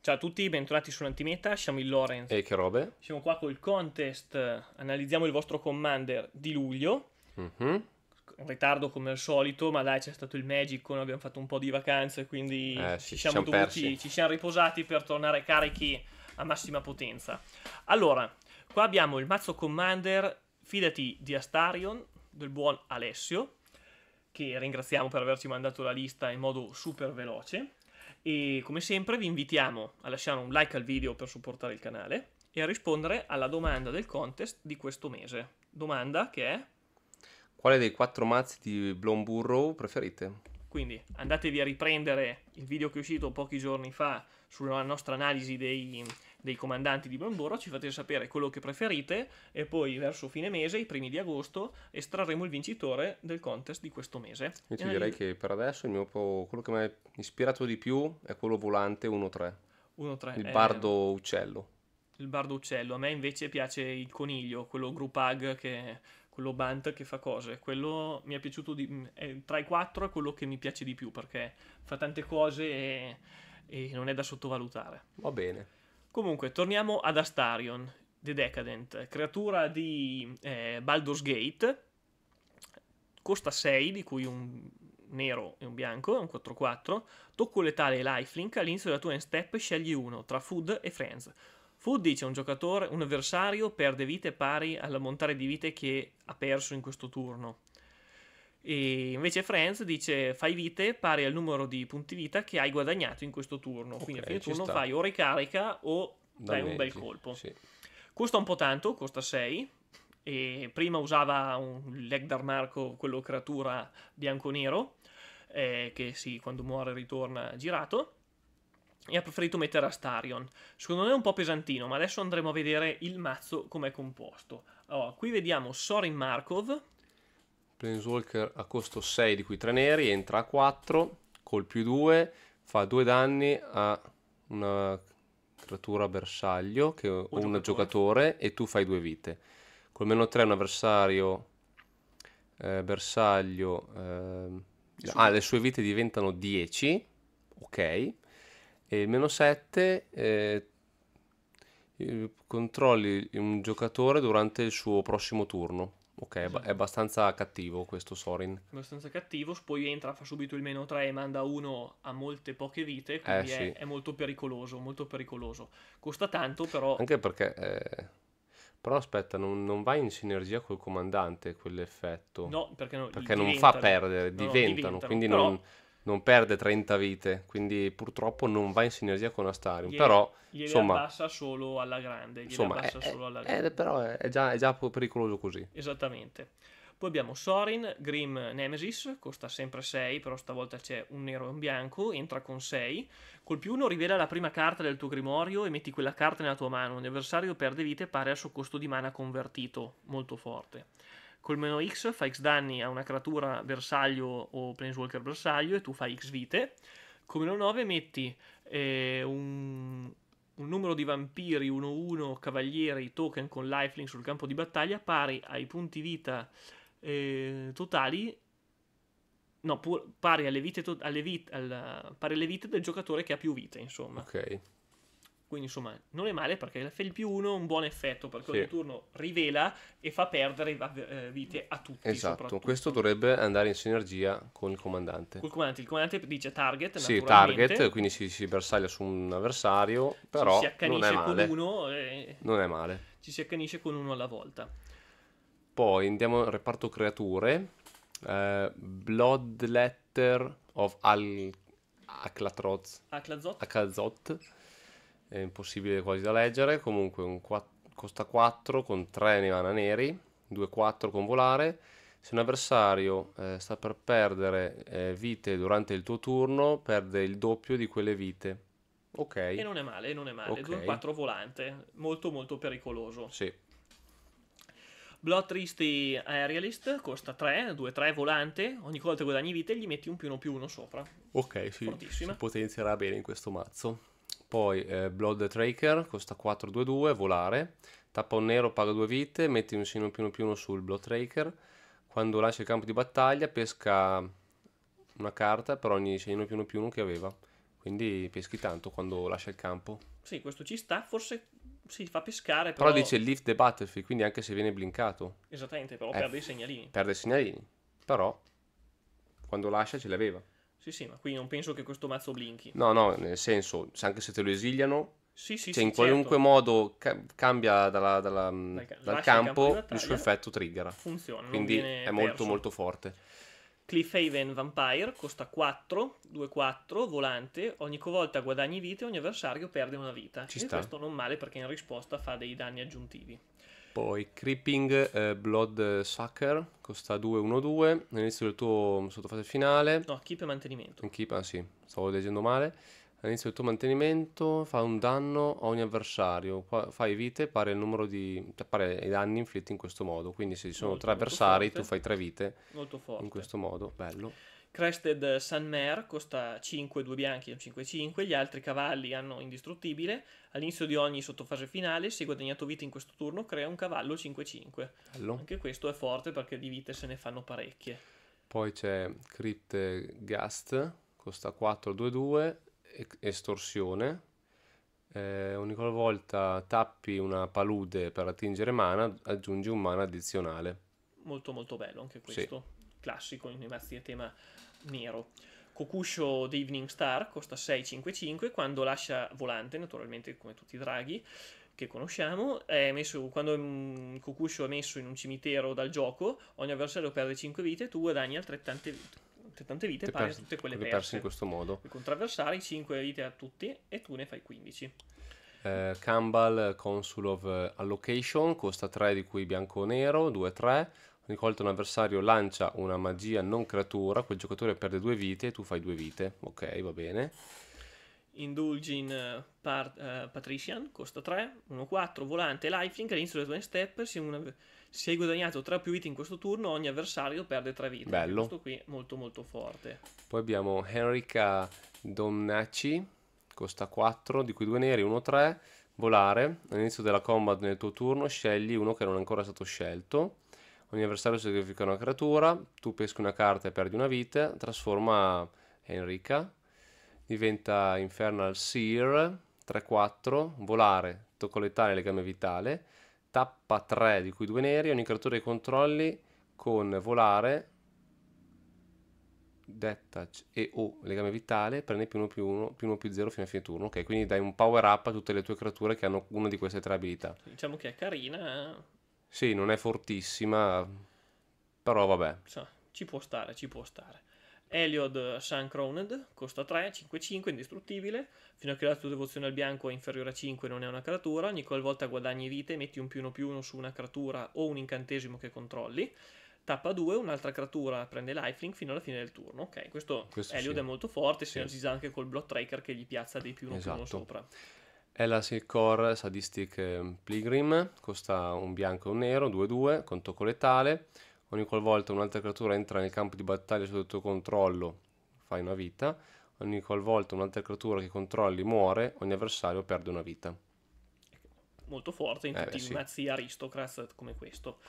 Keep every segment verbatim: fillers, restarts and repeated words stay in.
Ciao a tutti, bentornati su Antimeta, siamo il Lorenz e che robe. Siamo qua col contest, analizziamo il vostro commander di luglio. Mm-hmm. In ritardo come al solito, ma dai, c'è stato il Magic, noi abbiamo fatto un po' di vacanze, quindi eh, sì, ci siamo, siamo dovuti, persi. ci siamo riposati per tornare carichi a massima potenza. Allora, qua abbiamo il mazzo commander, fidati di Astarion, del buon Alessio, che ringraziamo per averci mandato la lista in modo super veloce. E come sempre vi invitiamo a lasciare un like al video per supportare il canale e a rispondere alla domanda del contest di questo mese. Domanda che è: quale dei quattro mazzi di Bloomburrow preferite? Quindi andatevi a riprendere il video che è uscito pochi giorni fa sulla nostra analisi dei, dei comandanti di Bamburro, ci fate sapere quello che preferite e poi verso fine mese, i primi di agosto, estrarremo il vincitore del contest di questo mese. Io ti direi che per adesso il mio, quello che mi ha ispirato di più è quello volante uno tre. uno tre. Il bardo eh, uccello. Il bardo uccello. A me invece piace il coniglio, quello Grupag che... quello Bant che fa cose, quello mi è piaciuto di, eh, tra i quattro è quello che mi piace di più perché fa tante cose e, e non è da sottovalutare. Va bene. Comunque, torniamo ad Astarion, The Decadent, creatura di eh, Baldur's Gate, costa sei, di cui un nero e un bianco, è un quattro quattro, tocco letale e lifelink, all'inizio della tua end step scegli uno tra Food e Friends. Food dice un giocatore, un avversario perde vite pari all'ammontare di vite che ha perso in questo turno. E invece Friends dice fai vite pari al numero di punti vita che hai guadagnato in questo turno. Okay, quindi a fine turno sta. Fai o ricarica o dai un bel colpo. Sì. Costa un po' tanto, costa sei. E prima usava un Edgar Markov, quello creatura bianco-nero, eh, che sì, quando muore ritorna girato. E ha preferito mettere Astarion. Secondo me è un po' pesantino, ma adesso andremo a vedere il mazzo com'è composto. Allora, qui vediamo Sorin Markov, Planeswalker a costo sei, di cui tre neri, entra a quattro, col più due, fa due danni a una creatura bersaglio che, o, o giocatore. un giocatore, e tu fai due vite. Col meno tre un avversario eh, bersaglio, eh, le, ah, le sue vite diventano dieci, ok. E meno sette, eh, controlli un giocatore durante il suo prossimo turno. Ok, esatto. È abbastanza cattivo questo Sorin. Abbastanza cattivo, poi entra, fa subito il meno tre e manda uno a molte poche vite, quindi eh, è, sì. è molto pericoloso, molto pericoloso. Costa tanto però... Anche perché... Eh... Però aspetta, non, non va in sinergia col comandante quell'effetto. No, perché, no, perché non fa perdere, no, diventano, no, diventano, quindi però... non... non perde trenta vite, quindi purtroppo non va in sinergia con Astarion, yeah, però insomma abbassa solo alla grande, insomma, abbassa è, solo alla grande. È, però è già, è già pericoloso così. Esattamente. Poi abbiamo Sorin, Grim Nemesis, costa sempre sei, però stavolta c'è un nero e un bianco, entra con sei, col più uno rivela la prima carta del tuo grimorio e metti quella carta nella tua mano, un avversario perde vite pari al suo costo di mana convertito, molto forte. Col meno X fa X danni a una creatura bersaglio o planeswalker bersaglio e tu fai X vite. Con meno nove metti eh, un, un numero di vampiri uno uno cavalieri token con lifelink sul campo di battaglia pari ai punti vita eh, totali, no, pu, pari alle vite, to, alle vite alla, pari alle vite del giocatore che ha più vite, insomma. Ok. Quindi insomma non è male perché il più uno è un buon effetto perché sì. ogni turno rivela e fa perdere vite a tutti. Esatto, questo dovrebbe andare in sinergia con il comandante. Col comandante, il comandante dice target, sì, naturalmente. Sì, target, quindi si, si bersaglia su un avversario, però ci, si non è male. Con uno e... non è male. Ci si accanisce con uno alla volta. Poi andiamo al reparto creature. Eh, Bloodletter of Aclazotz. Aclazotz. È impossibile quasi da leggere, comunque un costa quattro con tre mana neri, due quattro con volare. Se un avversario eh, sta per perdere eh, vite durante il tuo turno, perde il doppio di quelle vite. Ok. E non è male, non è male. Okay. due quattro volante, molto molto pericoloso. Sì. Bloodthirsty Aerialist costa tre, due tre volante, ogni volta che guadagni vite gli metti un più uno più uno sopra. Ok, sì, si potenzierà bene in questo mazzo. Poi eh, Blood Tracker, costa quattro due due, volare, tappa un nero, paga due vite, metti un segno più uno più uno sul Blood Tracker, quando lascia il campo di battaglia pesca una carta per ogni segno più uno più uno che aveva, Quindi peschi tanto quando lascia il campo. Sì, questo ci sta, forse si fa pescare. Però, però dice leave the battlefield, quindi anche se viene blinkato. Esattamente, però eh, perde i segnalini. Perde i segnalini, però quando lascia ce l'aveva. Sì, sì, ma qui non penso che questo mazzo blinchi. No, no, nel senso, anche se te lo esiliano, sì, sì, cioè sì, in qualunque certo. modo ca cambia dalla, dalla, dal, dal campo, il, campo il suo effetto triggera. Funziona, quindi non viene è molto perso. molto forte. Cliffhaven Vampire costa quattro, due quattro, volante, ogni volta guadagni vita e ogni avversario perde una vita. Ci e sta. Questo non male perché in risposta fa dei danni aggiuntivi. Poi Creeping eh, Blood Sucker costa due uno due, all'inizio del tuo sottofase finale. No, keep e mantenimento. Keep, ah sì, stavo leggendo male. All'inizio del tuo mantenimento fa un danno a ogni avversario, fai vite, pare il numero di pare i danni inflitti in questo modo, quindi se ci sono molto, tre avversari forte. tu fai tre vite molto forte. in questo modo, bello. Crested Sunmare costa cinque, due bianchi e un cinque cinque, gli altri cavalli hanno indistruttibile, all'inizio di ogni sottofase finale se hai guadagnato vite in questo turno crea un cavallo cinque cinque, anche questo è forte perché di vite se ne fanno parecchie. Poi c'è Crypt Ghast, costa quattro due due, estorsione, eh, ogni volta tappi una palude per attingere mana aggiungi un mana addizionale. Molto molto bello anche questo, sì. Classico in mazzi a tema nero. Kokusho, the Evening Star costa sei cinque cinque, quando lascia volante, naturalmente come tutti i draghi che conosciamo, è messo, quando um, Kokusho è messo in un cimitero dal gioco, ogni avversario perde cinque vite e tu guadagni altrettante vite. Tante vite pari a tutte quelle perse. perse in questo modo. I contravversari cinque vite a tutti e tu ne fai quindici. Eh, Cumbal Consul of Allocation costa tre di cui bianco o nero, due tre. Ogni volta un avversario lancia una magia non creatura, quel giocatore perde due vite e tu fai due vite. Ok, va bene. Indulging uh, uh, Patrician costa tre, uno quattro, volante, lifelink, all'inizio delle tue step se, una, se hai guadagnato tre o più vite in questo turno ogni avversario perde tre vite. Bello. Questo qui è molto molto forte. Poi abbiamo Henrika Donnaci, costa quattro, di cui due neri, uno tre, volare, all'inizio della combat nel tuo turno scegli uno che non è ancora stato scelto, ogni avversario sacrifica una creatura, tu peschi una carta e perdi una vita, trasforma Henrika. Diventa Infernal Seer, tre quattro, volare, tocco letale, legame vitale, tappa tre di cui due neri, ogni creatura che controlli con volare, detach e o legame vitale, prende più uno più uno, più uno più zero fino a fine turno. Ok, quindi dai un power up a tutte le tue creature che hanno una di queste tre abilità. Diciamo che è carina. Sì, non è fortissima, però vabbè. Ci può stare, ci può stare. Heliod Sun-Crowned costa tre, cinque cinque, indistruttibile, fino a che la tua devozione al bianco è inferiore a cinque non è una creatura, ogni volta guadagni vite metti un più uno più uno su una creatura o un incantesimo che controlli, tappa due, un'altra creatura prende lifelink fino alla fine del turno. Ok, questo, questo Heliod sì. è molto forte, si sì. energizza anche col Blood Tracker che gli piazza dei più uno esatto. più uno sopra. Alessio Sadistic Pilgrim costa un bianco e un nero, due due, con tocco letale. Ogni qualvolta un'altra creatura entra nel campo di battaglia sotto il tuo controllo, fai una vita. Ogni qualvolta un'altra creatura che controlli muore, ogni avversario perde una vita. Molto forte in eh tutti beh, i sì. mazzi aristocrats come questo.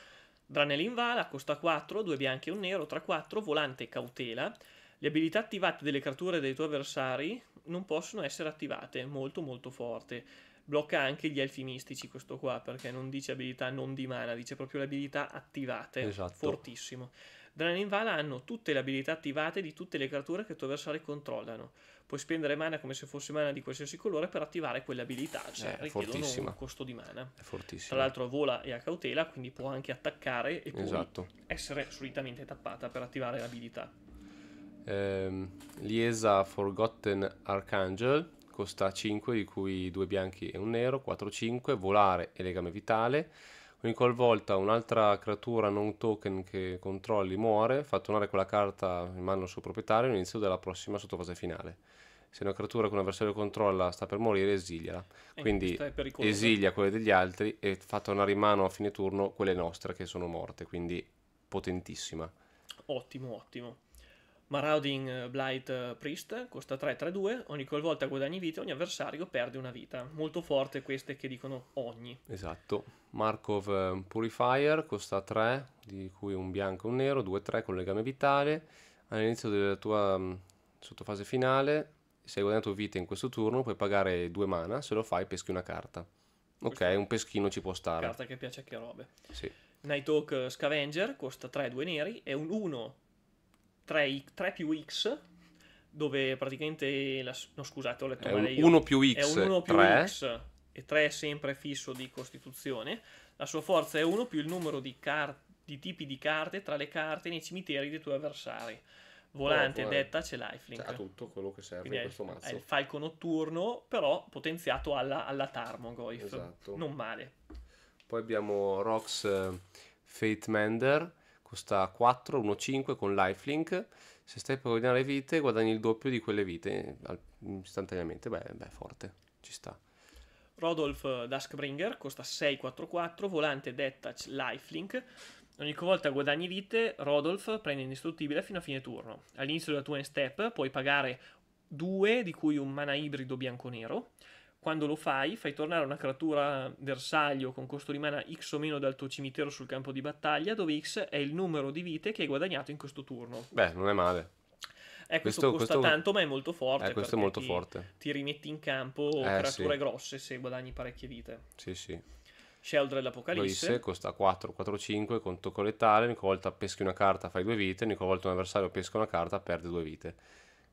Drana e Linvala costa quattro, due bianchi e un nero, tre quattro, volante cautela. Le abilità attivate delle creature dei tuoi avversari non possono essere attivate, molto molto forte. Blocca anche gli elfi mistici questo qua, perché non dice abilità non di mana, dice proprio le abilità attivate, esatto. fortissimo. Drana e Linvala hanno tutte le abilità attivate di tutte le creature che i tuoi avversari controllano. Puoi spendere mana come se fosse mana di qualsiasi colore per attivare quelle abilità, cioè eh, richiedono un costo di mana. È fortissimo. Tra l'altro vola e ha cautela, quindi può anche attaccare e poi esatto. essere solitamente tappata per attivare l'abilità. Eh, Liesa Forgotten Archangel costa cinque, di cui due bianchi e un nero, quattro cinque, volare e legame vitale. Ogni qualvolta un'altra creatura non token che controlli muore, fa tornare quella carta in mano al suo proprietario all'inizio della prossima sottofase finale. Se una creatura che un avversario controlla sta per morire, esiliala. Eh, Quindi esilia quelle degli altri e fa tornare in mano a fine turno quelle nostre che sono morte, quindi potentissima. Ottimo, ottimo. Marauding Blight Priest costa tre tre due, ogni qualvolta guadagni vita ogni avversario perde una vita. Molto forte queste che dicono ogni. Esatto. Markov Purifier costa tre, di cui un bianco e un nero, due tre con legame vitale. All'inizio della tua sottofase finale se hai guadagnato vita in questo turno puoi pagare due mana, se lo fai peschi una carta. Ok, questo un peschino ci può stare. Carta che piace a che robe. Sì. Nighthawk Scavenger costa tre due neri, è un uno tre più X, dove praticamente la, no scusate ho letto è male io. uno più X, è un uno più tre. X e tre è sempre fisso di costituzione. La sua forza è uno più il numero di, di tipi di carte tra le carte nei cimiteri dei tuoi avversari. Volante, oh, detta, c'è lifelink. Ha tutto quello che serve. Quindi in questo mazzo. È il falco notturno, però potenziato alla, alla Tarmogoyf. Esatto. Non male. Poi abbiamo Rox Fatemander, costa quattro uno cinque con lifelink. Se stai per guadagnare vite, guadagni il doppio di quelle vite istantaneamente. Beh, beh, forte, ci sta. Rodolph Duskbringer, costa sei quattro quattro, volante, detach, lifelink. Ogni volta guadagni vite, Rodolph prende indistruttibile fino a fine turno. All'inizio della tua end step puoi pagare due, di cui un mana ibrido bianco-nero. Quando lo fai, fai tornare una creatura bersaglio con costo di mana X o meno dal tuo cimitero sul campo di battaglia, dove X è il numero di vite che hai guadagnato in questo turno. Beh, non è male. Eh, questo, questo costa questo... tanto, ma è molto forte. Eh, questo è molto ti, forte. Ti rimetti in campo eh, creature sì. grosse se guadagni parecchie vite. Sì, sì. Sheldred l'Apocalisse. Loise costa quattro quattro cinque con tocco letale. Ogni volta peschi una carta, fai due vite. Ogni volta un avversario pesca una carta, perde due vite.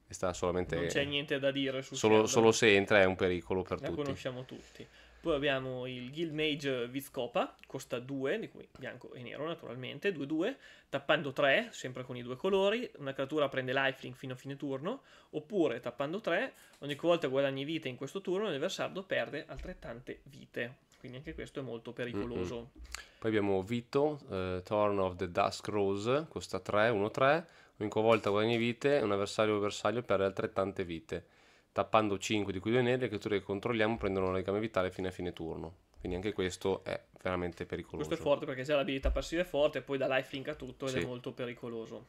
E sta solamente... Non c'è niente da dire su solo, solo se entra è un pericolo per La tutti. La conosciamo tutti. Poi abbiamo il Guildmage Vizcopa, costa due, di cui bianco e nero naturalmente, due due, tappando tre, sempre con i due colori, una creatura prende lifelink fino a fine turno, oppure tappando tre, ogni volta guadagni vite in questo turno, l'avversario perde altrettante vite, quindi anche questo è molto pericoloso. Mm-hmm. Poi abbiamo Vito, uh, Thorn of the Dusk Rose, costa tre uno tre, ogni volta guadagni vite, un avversario o bersaglio perde altrettante vite. Tappando cinque di cui due neri, le creature che controlliamo prendono un legame vitale fino a fine turno. Quindi anche questo è veramente pericoloso. Questo è forte perché già l'abilità passiva è forte e poi dà lifelink a tutto ed sì. è molto pericoloso.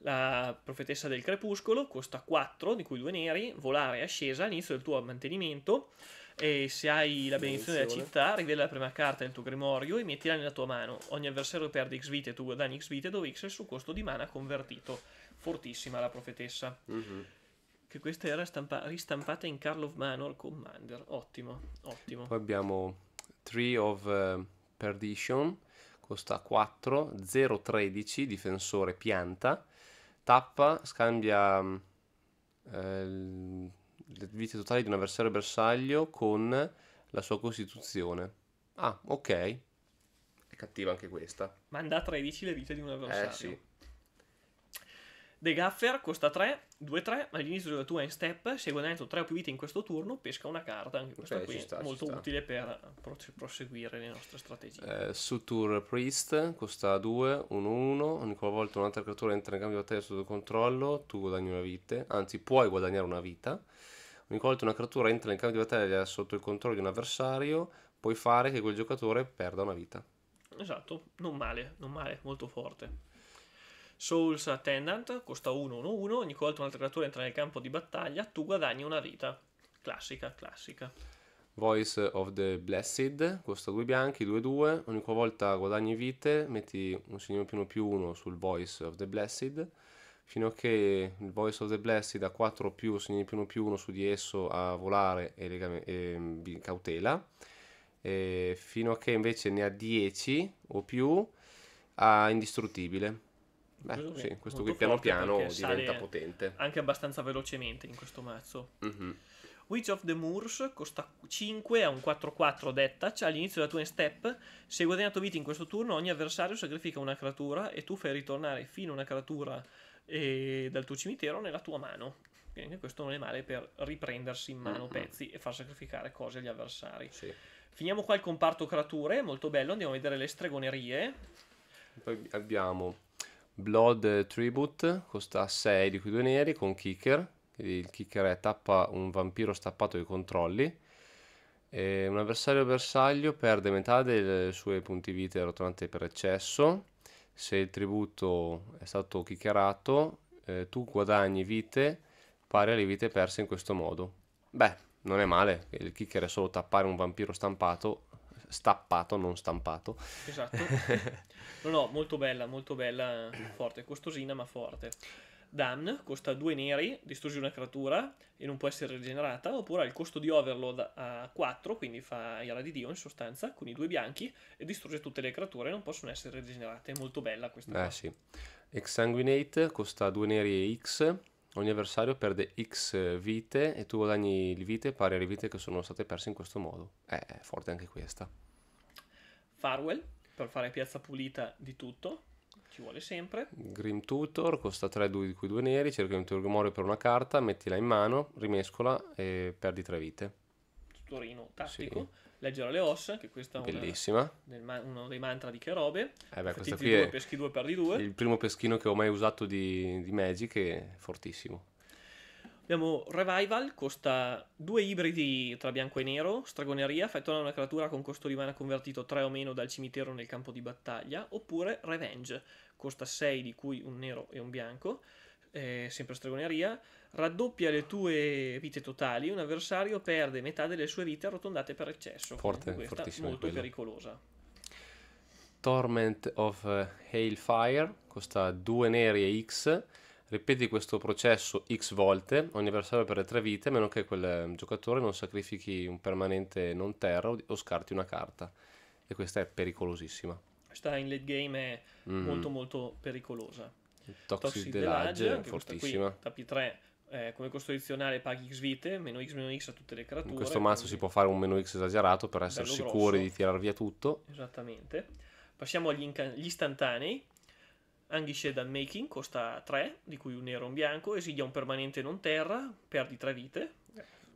La Profetessa del Crepuscolo costa quattro, di cui due neri, volare e ascesa all'inizio del tuo mantenimento. E se hai la benedizione della città, rivela la prima carta del tuo grimorio e mettila nella tua mano. Ogni avversario perde X vite e tu guadagni X vite, dove X è il suo costo di mana convertito. Fortissima la Profetessa. Mm-hmm. Che questa era ristampata in Carl of Manor Commander. Ottimo, ottimo. Poi abbiamo Tree of uh, Perdition, costa quattro zero tredici, difensore pianta, tappa, scambia um, eh, le vite totali di un avversario bersaglio con la sua costituzione. Ah, ok. È cattiva anche questa. Manda a tredici le vite di un avversario. Eh sì. The Gaffer costa tre due tre, ma all'inizio della tua end step, se hai guadagnato tre o più vite in questo turno, pesca una carta. Anche questa okay, qui sta, è molto utile per proseguire le nostre strategie. Eh, Suture Priest costa due uno uno, ogni volta un'altra creatura entra in cambio di battaglia sotto controllo, tu guadagni una vita, anzi puoi guadagnare una vita. Ogni volta una creatura entra in cambio di battaglia sotto il controllo di un avversario, puoi fare che quel giocatore perda una vita. Esatto, non male, non male, molto forte. Soul's Attendant costa uno uno uno, ogni volta un'altra creatura entra nel campo di battaglia, tu guadagni una vita. Classica, classica. Voice of the Blessed costa due bianchi, due due, ogni volta guadagni vite, metti un segno più uno più uno sul Voice of the Blessed, fino a che il Voice of the Blessed ha quattro più segni più uno più uno su di esso a volare e, legame, e cautela, e fino a che invece ne ha dieci o più a indistruttibile. Beh, sì, questo qui piano piano diventa potente. Anche abbastanza velocemente in questo mazzo. Mm-hmm. Witch of the Moors costa cinque, ha un quattro quattro detach. All'inizio della tua end step, se hai guadagnato vita in questo turno, ogni avversario sacrifica una creatura e tu fai ritornare fino a una creatura eh, dal tuo cimitero nella tua mano. Quindi questo non è male per riprendersi in mano mm-hmm. pezzi e far sacrificare cose agli avversari. Sì. Finiamo qua il comparto creature, molto bello. Andiamo a vedere le stregonerie. Poi abbiamo Blood Tribute, costa sei di cui due neri con kicker, il kicker è tappa un vampiro stappato ai controlli e un avversario bersaglio perde metà dei suoi punti vita rotonante per eccesso. Se il tributo è stato kickerato eh, tu guadagni vite pari alle vite perse in questo modo. Beh, non è male, il kicker è solo tappare un vampiro stampato stappato, non stampato. Esatto. No, no, molto bella, molto bella, forte, costosina ma forte. Damn, costa due neri, distrugge una creatura e non può essere rigenerata, oppure ha il costo di Overload a quattro, quindi fa Iara di Dio in sostanza, quindi due bianchi, e distrugge tutte le creature, non possono essere rigenerate. È molto bella questa. Ah, eh, sì. Exsanguinate costa due neri e X, ogni avversario perde X vite e tu guadagni le vite pari alle vite che sono state perse in questo modo. Eh, è forte anche questa. Farewell, per fare piazza pulita di tutto. Ci vuole sempre. Grim Tutor costa tre, due, di cui due neri, cerca un grimorio per una carta, mettila in mano, rimescola e perdi tre vite. Tutorino tattico, sì. Leggere le ossa, che questa è bellissima. Una, uno dei mantra di che robe. Eh beh, questa qui due, è peschi due, perdi due. Il primo peschino che ho mai usato di, di Magic, è fortissimo. Abbiamo Revival, costa due ibridi tra bianco e nero, Stragoneria, fai tornare una creatura con costo di mana convertito tre o meno dal cimitero nel campo di battaglia, oppure Revenge, costa sei di cui un nero e un bianco, eh, sempre Stragoneria, raddoppia le tue vite totali, un avversario perde metà delle sue vite arrotondate per eccesso. Forte, questa è molto quella. Pericolosa. Torment of Hailfire, costa due neri e X. Ripeti questo processo X volte, ogni avversario perde tre vite, a meno che quel giocatore non sacrifichi un permanente non terra o scarti una carta. E questa è pericolosissima. Questa in late game è mm. molto molto pericolosa. Toxic, Toxic Delage, fortissima. Tappi tre, eh, come costo addizionale paghi X vite, meno X meno X a tutte le creature. In questo mazzo si può fare un meno X esagerato per essere sicuri grosso. Di tirar via tutto. Esattamente. Passiamo agli istantanei. Anguished Unmaking costa tre, di cui un nero e un bianco, esilia un permanente non terra, perdi tre vite.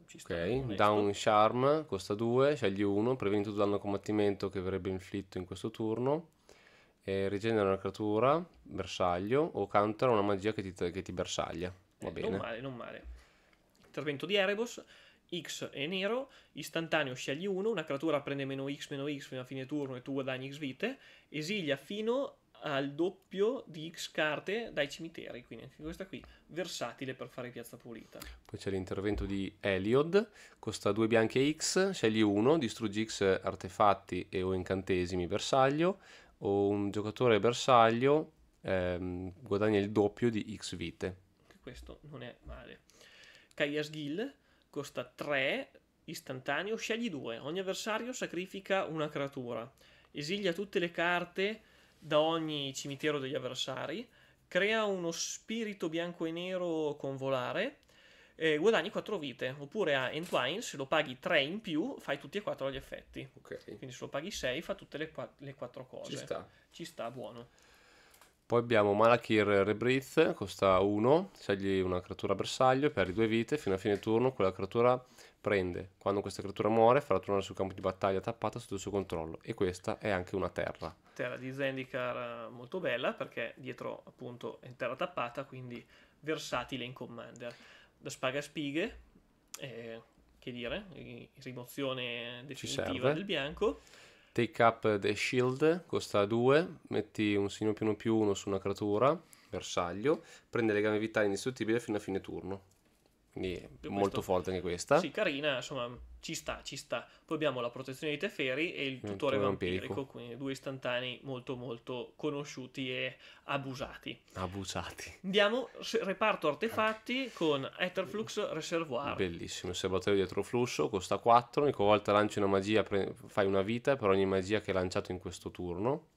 Ci sta, ok, Down Charm costa due, scegli uno, previeni tutto danno a combattimento che verrebbe inflitto in questo turno, e rigenera una creatura, bersaglio, o counter una magia che ti, che ti bersaglia. Va eh, bene. Non male, non male. Intervento di Erebos, X e nero, istantaneo scegli uno, una creatura prende meno X meno X fino a fine turno e tu guadagni X vite, esilia fino al doppio di X carte dai cimiteri, quindi anche questa qui versatile per fare piazza pulita. Poi c'è l'intervento di Heliod, costa due bianche e X, scegli uno, distruggi X artefatti e o incantesimi bersaglio, o un giocatore bersaglio ehm, guadagna il doppio di X vite. Questo non è male. Kaia's Guild costa tre, istantaneo, scegli due, ogni avversario sacrifica una creatura, esilia tutte le carte da ogni cimitero degli avversari, crea uno spirito bianco e nero con volare, e guadagni quattro vite, oppure a Entwine, se lo paghi tre in più, fai tutti e quattro gli effetti. Okay. Quindi se lo paghi sei, fa tutte le, qu le quattro cose. Ci sta. Ci sta, buono. Poi abbiamo Malakir Rebreath, costa uno, scegli una creatura bersaglio, perdi due vite, fino a fine turno quella creatura prende. Quando questa creatura muore farà tornare sul campo di battaglia tappata sotto il suo controllo, e questa è anche una terra. Terra di Zendikar molto bella, perché dietro appunto è terra tappata, quindi versatile in Commander. Da Spaga Spighe, eh, che dire, rimozione definitiva del bianco. Take Up the Shield, costa due, metti un segno più uno più uno su una creatura, bersaglio, prende le gambe vitali indistruttibile fino a fine turno. Quindi è molto forte anche questa. Sì, carina, insomma, ci sta, ci sta. Poi abbiamo la protezione dei Teferi e il tutore vampirico, vampirico, quindi due istantanei molto molto conosciuti e abusati. Abusati. Andiamo, reparto artefatti con Etherflux Reservoir. Bellissimo, il serbatoio dietro flusso, costa quattro, ogni volta lanci una magia fai una vita per ogni magia che hai lanciato in questo turno.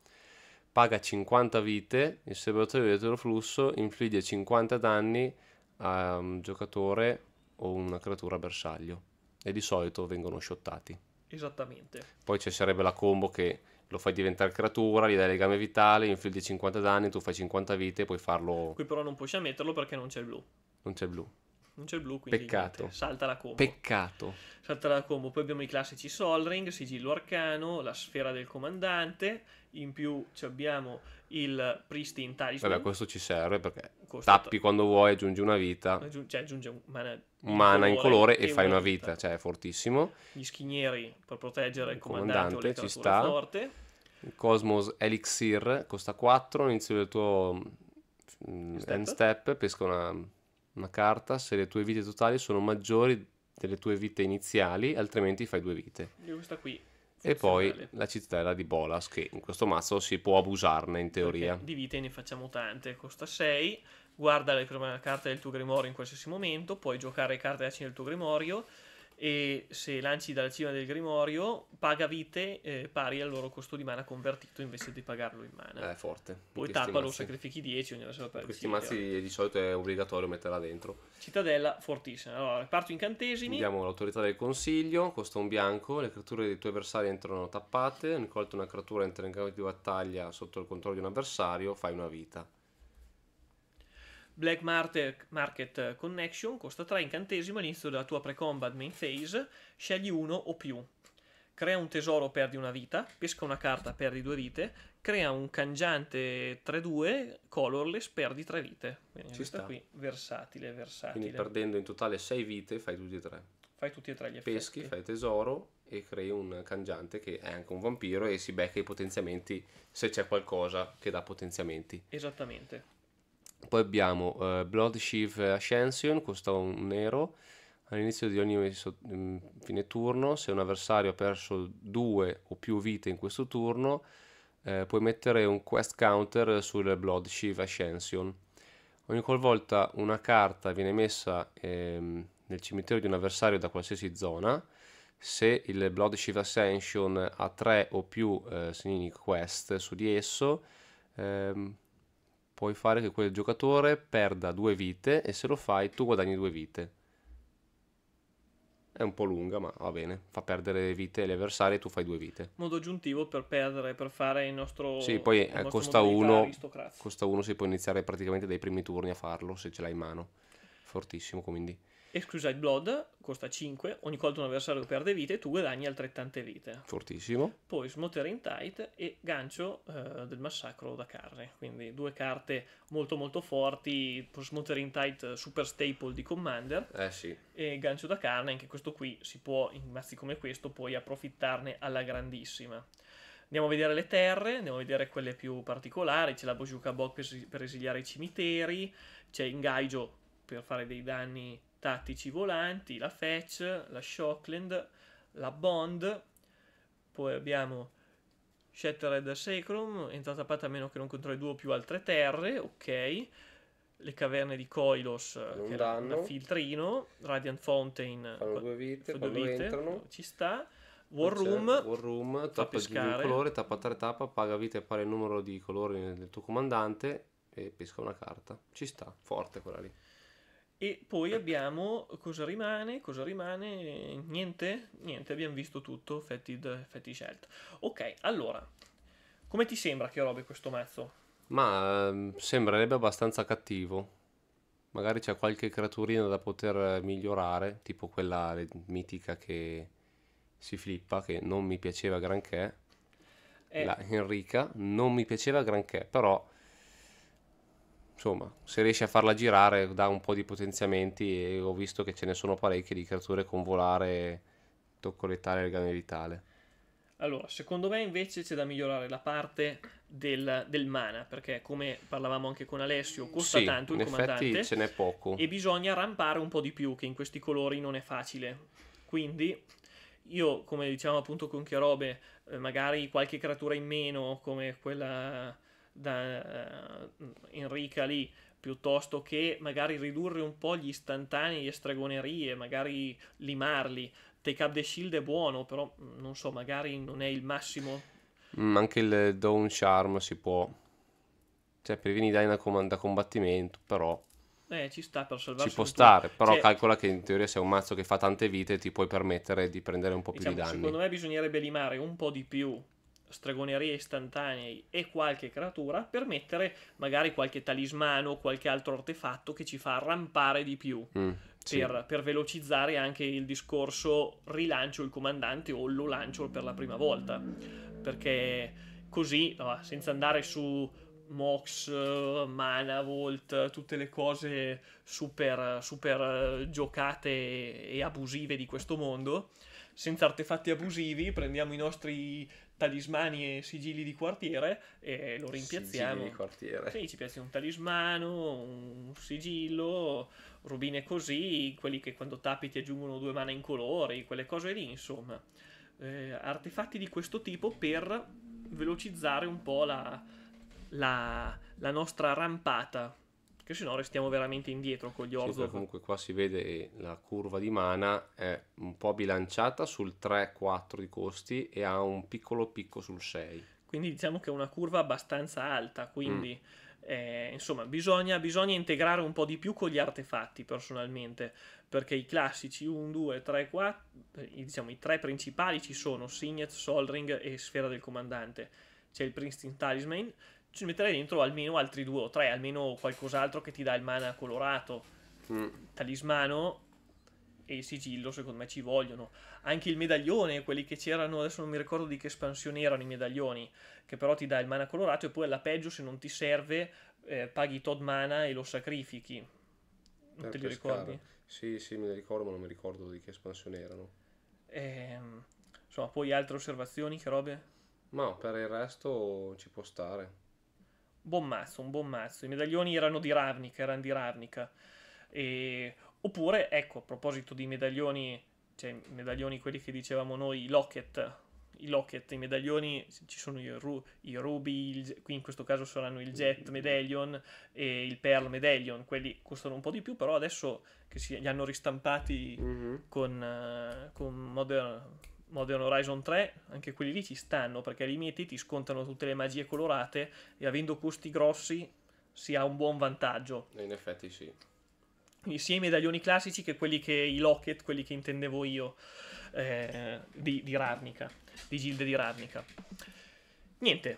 Paga cinquanta vite, il serbatoio dietro flusso infligge cinquanta danni a un giocatore o una creatura bersaglio, e di solito vengono shottati. Esattamente. Poi ci sarebbe la combo che lo fai diventare creatura, gli dai legame vitale, infliggi cinquanta danni, tu fai cinquanta vite e puoi farlo. Qui però non puoi metterlo perché non c'è il blu. Non c'è il blu. Non c'è il blu, quindi peccato. Niente, salta la combo. Peccato. Salta la combo. Poi abbiamo i classici Sol Ring, Sigillo Arcano, la Sfera del Comandante. In più ci abbiamo il Pristine Talisman. Vabbè, questo ci serve perché costa tappi quando vuoi, aggiungi una vita. Aggiung cioè aggiunge un mana, un mana in colore e fai una vita. vita. Cioè è fortissimo. Gli Schinieri per proteggere il Comandante, comandante o ci sta. Forte. Il Cosmos Elixir costa quattro, all'inizio del tuo step. end step pesca una... una carta se le tue vite totali sono maggiori delle tue vite iniziali, altrimenti fai due vite. Questa qui, e poi la cittadella di Bolas, che in questo mazzo si può abusarne in teoria. Perché di vite ne facciamo tante, costa sei, guarda le carte del tuo grimorio in qualsiasi momento, puoi giocare le carte della cima del tuo grimorio e se lanci dalla cima del grimorio paga vite eh, pari al loro costo di mana convertito invece di pagarlo in mana. È forte. Poi tappalo, sacrifichi dieci ogni volta per questi mazzi, di solito è obbligatorio metterla dentro. Cittadella fortissima. Allora, parto incantesimi. Abbiamo l'autorità del consiglio, costa un bianco, le creature dei tuoi avversari entrano tappate, incolta una creatura entra in campo di battaglia sotto il controllo di un avversario, fai una vita. Black Market Connection, costa tre, incantesimo, all'inizio della tua pre-combat main phase, scegli uno o più. Crea un tesoro, perdi una vita, pesca una carta, perdi due vite, crea un cangiante tre due, colorless, perdi tre vite. Quindi ci sta qui, versatile, versatile. Quindi perdendo in totale sei vite fai tutti e tre. Fai tutti e tre gli effetti. Peschi, fai tesoro e crei un cangiante che è anche un vampiro e si becca i potenziamenti se c'è qualcosa che dà potenziamenti. Esattamente. Poi abbiamo uh, Blood Chief Ascension, costa un nero, all'inizio di ogni fine turno, se un avversario ha perso due o più vite in questo turno, eh, puoi mettere un quest counter sul Blood Chief Ascension. Ogni qualvolta una carta viene messa ehm, nel cimitero di un avversario da qualsiasi zona, se il Blood Chief Ascension ha tre o più eh, segni quest su di esso, ehm, puoi fare che quel giocatore perda due vite e se lo fai tu guadagni due vite. È un po' lunga ma va bene, fa perdere vite agli avversari e tu fai due vite. Modo aggiuntivo per perdere, per fare il nostro... Sì, poi eh, nostro costa, uno, costa uno, si può iniziare praticamente dai primi turni a farlo se ce l'hai in mano. Fortissimo quindi. Excusate Blood, costa cinque, ogni volta un avversario perde vite e tu guadagni altrettante vite. Fortissimo. Poi Smothering in Tight e gancio eh, del massacro da carne, quindi due carte molto molto forti. Smothering in Tight super staple di Commander, eh sì. E gancio da carne, anche questo qui si può, in mazzi come questo puoi approfittarne alla grandissima. Andiamo a vedere le terre, andiamo a vedere quelle più particolari. C'è la Bojuka Bog per, per esiliare i cimiteri, c'è Ingaigio per fare dei danni tattici volanti, la Fetch, la Shockland, la Bond, poi abbiamo Shattered Sacrum, entrata pata a meno che non controlli due o più altre terre, ok, le caverne di Koilos, non che era un filtrino, Radiant Fountain, fanno due vite, fanno due vite, entrano. Ci sta, War Room, War Room, tappa di un colore, tappa tre tappa, paga vite e pari il numero di colori del tuo comandante e pesca una carta, ci sta, forte quella lì. E poi abbiamo cosa rimane, cosa rimane, niente, niente, abbiamo visto tutto, Fetid, Fetish Health. Ok, allora, come ti sembra che robe questo mazzo? Ma eh, sembrerebbe abbastanza cattivo, magari c'è qualche creaturina da poter migliorare, tipo quella mitica che si flippa, che non mi piaceva granché, eh. La Henrika non mi piaceva granché, però... Insomma, se riesci a farla girare dà un po' di potenziamenti e ho visto che ce ne sono parecchie di creature con volare, tocco letale e legame vitale. Allora, secondo me invece c'è da migliorare la parte del, del mana, perché come parlavamo anche con Alessio, costa sì, tanto il comandante. Sì, in effetti ce n'è poco. E bisogna rampare un po' di più, che in questi colori non è facile. Quindi... Io, come diciamo appunto con che robe, magari qualche creatura in meno, come quella... da uh, Henrika lì, piuttosto che magari ridurre un po' gli istantanei e stregonerie, magari limarli. Take Up the Shield è buono, però non so, magari non è il massimo. Mm, anche il Dawn Charm si può, cioè previeni dai da combattimento, però eh, ci sta per salvarsi, ci può stare, però cioè, calcola che in teoria se è un mazzo che fa tante vite ti puoi permettere di prendere un po' diciamo, più di danni. Secondo me bisognerebbe limare un po' di più stregonerie istantanei e qualche creatura per mettere magari qualche talismano o qualche altro artefatto che ci fa rampare di più mm, sì. per, per velocizzare anche il discorso rilancio il comandante o lo lancio per la prima volta, perché così no, senza andare su Mox, Mana Vault, tutte le cose super, super giocate e abusive di questo mondo, senza artefatti abusivi prendiamo i nostri talismani e sigilli di quartiere e lo rimpiazziamo. Sigilli di quartiere. Sì, ci piace un talismano, un sigillo, rubine così, quelli che quando tappi ti aggiungono due mana incolori, quelle cose lì, insomma. Eh, artefatti di questo tipo per velocizzare un po' la, la, la nostra rampata che se no restiamo veramente indietro con gli Orzhov. Sì, comunque qua si vede la curva di mana è un po' bilanciata sul tre quattro di costi e ha un piccolo picco sul sei. Quindi diciamo che è una curva abbastanza alta, quindi mm. eh, insomma bisogna, bisogna integrare un po' di più con gli artefatti personalmente, perché i classici uno, due, tre, quattro, diciamo i tre principali ci sono, Signet, Sol Ring e Sfera del Comandante. C'è il Pristine Talisman, ci metterei dentro almeno altri due o tre, almeno qualcos'altro che ti dà il mana colorato, mm. talismano e il sigillo secondo me ci vogliono, anche il medaglione, quelli che c'erano, adesso non mi ricordo di che espansione erano i medaglioni, che però ti dà il mana colorato e poi alla peggio se non ti serve eh, paghi tot mana e lo sacrifichi, non per te li pescare. Ricordi? Sì, sì, me li ricordo ma non mi ricordo di che espansione erano. Ehm, insomma, poi altre osservazioni, che robe? Ma per il resto ci può stare. Buon mazzo, un buon mazzo. I medaglioni erano di Ravnica, erano di Ravnica. E... Oppure, ecco, a proposito di medaglioni, cioè medaglioni quelli che dicevamo noi, i locket, i locket, i medaglioni, ci sono i, ru i ruby, il... qui in questo caso saranno il Jet Medallion e il Pearl Medallion, quelli costano un po' di più, però adesso che si... li hanno ristampati mm-hmm. con, uh, con Modern... Modern Horizon tre, anche quelli lì ci stanno perché ai limiti ti scontano tutte le magie colorate e avendo costi grossi si ha un buon vantaggio. In effetti sì. Quindi sia i medaglioni classici che quelli che i locket, quelli che intendevo io eh, di, di Ravnica, di Gilde di Ravnica. Niente,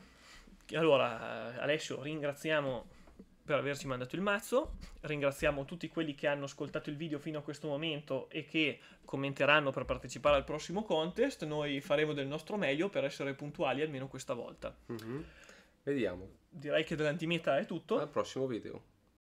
allora Alessio ringraziamo per averci mandato il mazzo, ringraziamo tutti quelli che hanno ascoltato il video fino a questo momento e che commenteranno per partecipare al prossimo contest. Noi faremo del nostro meglio per essere puntuali almeno questa volta. Mm-hmm. Vediamo. Direi che dell'antimeta è tutto. Al prossimo video.